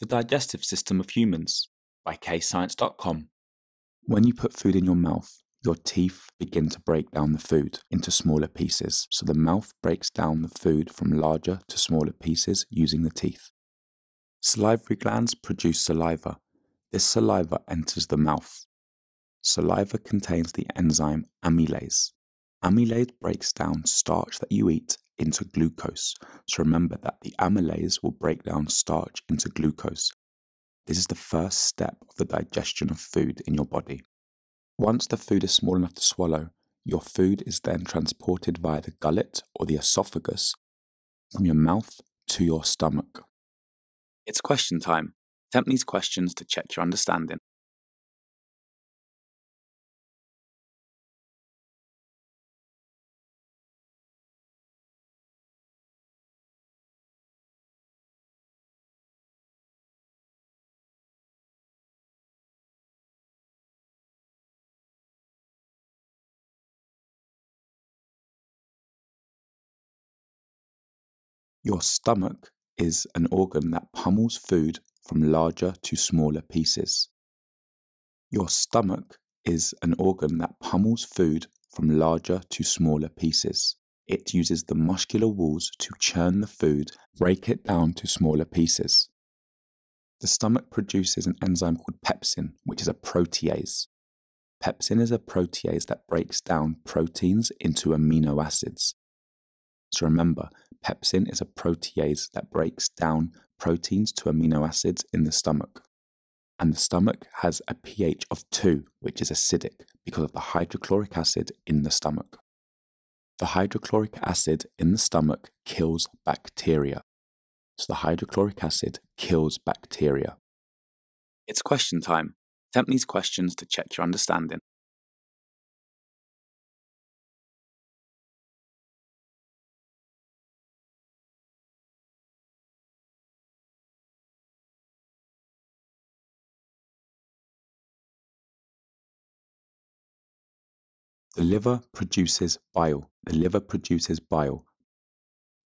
The Digestive System of Humans by KayScience.com. When you put food in your mouth, your teeth begin to break down the food into smaller pieces. So the mouth breaks down the food from larger to smaller pieces using the teeth. Salivary glands produce saliva. This saliva enters the mouth. Saliva contains the enzyme amylase. Amylase breaks down starch that you eat into glucose. So remember that the amylase will break down starch into glucose. This is the first step of the digestion of food in your body. Once the food is small enough to swallow, your food is then transported via the gullet or the esophagus from your mouth to your stomach. It's question time. Attempt these questions to check your understanding. Your stomach is an organ that pummels food from larger to smaller pieces. Your stomach is an organ that pummels food from larger to smaller pieces. It uses the muscular walls to churn the food, break it down to smaller pieces. The stomach produces an enzyme called pepsin, which is a protease. Pepsin is a protease that breaks down proteins into amino acids. So remember, pepsin is a protease that breaks down proteins to amino acids in the stomach. And the stomach has a pH of 2, which is acidic, because of the hydrochloric acid in the stomach. The hydrochloric acid in the stomach kills bacteria. So the hydrochloric acid kills bacteria. It's question time. Attempt these questions to check your understanding. The liver produces bile. The liver produces bile.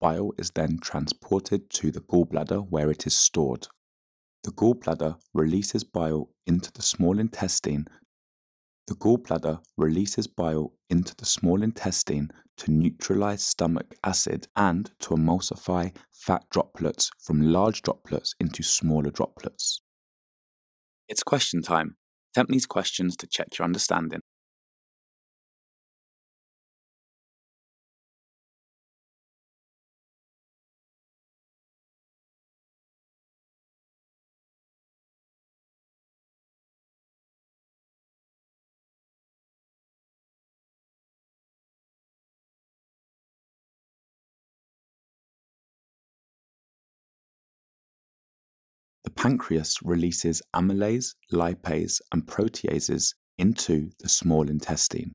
Bile is then transported to the gallbladder where it is stored. The gallbladder releases bile into the small intestine. The gallbladder releases bile into the small intestine to neutralize stomach acid and to emulsify fat droplets from large droplets into smaller droplets. It's question time. Attempt these questions to check your understanding. The pancreas releases amylase, lipase, and proteases into the small intestine.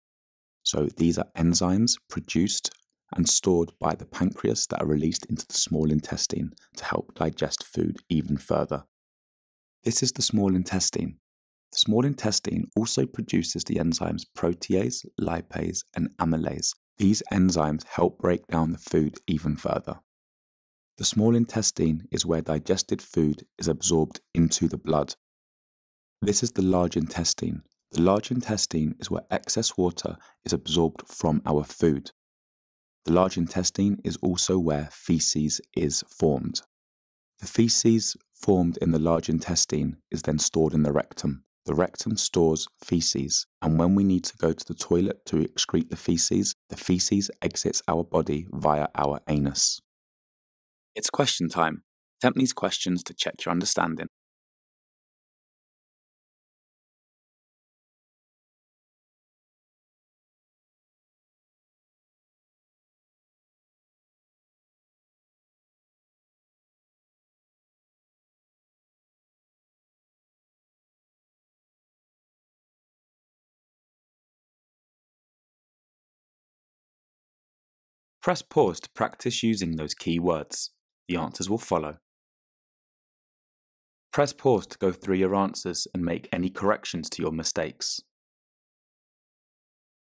So these are enzymes produced and stored by the pancreas that are released into the small intestine to help digest food even further. This is the small intestine. The small intestine also produces the enzymes protease, lipase, and amylase. These enzymes help break down the food even further. The small intestine is where digested food is absorbed into the blood. This is the large intestine. The large intestine is where excess water is absorbed from our food. The large intestine is also where feces is formed. The feces formed in the large intestine is then stored in the rectum. The rectum stores feces, and when we need to go to the toilet to excrete the feces exits our body via our anus. It's question time. Attempt these questions to check your understanding. Press pause to practice using those key words. The answers will follow. Press pause to go through your answers and make any corrections to your mistakes.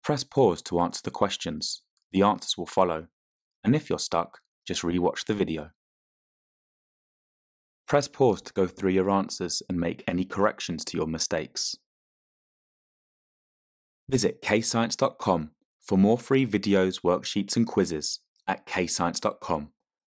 Press pause to answer the questions. The answers will follow. And if you're stuck, just re-watch the video. Press pause to go through your answers and make any corrections to your mistakes. Visit KayScience.com for more free videos, worksheets and quizzes at KayScience.com,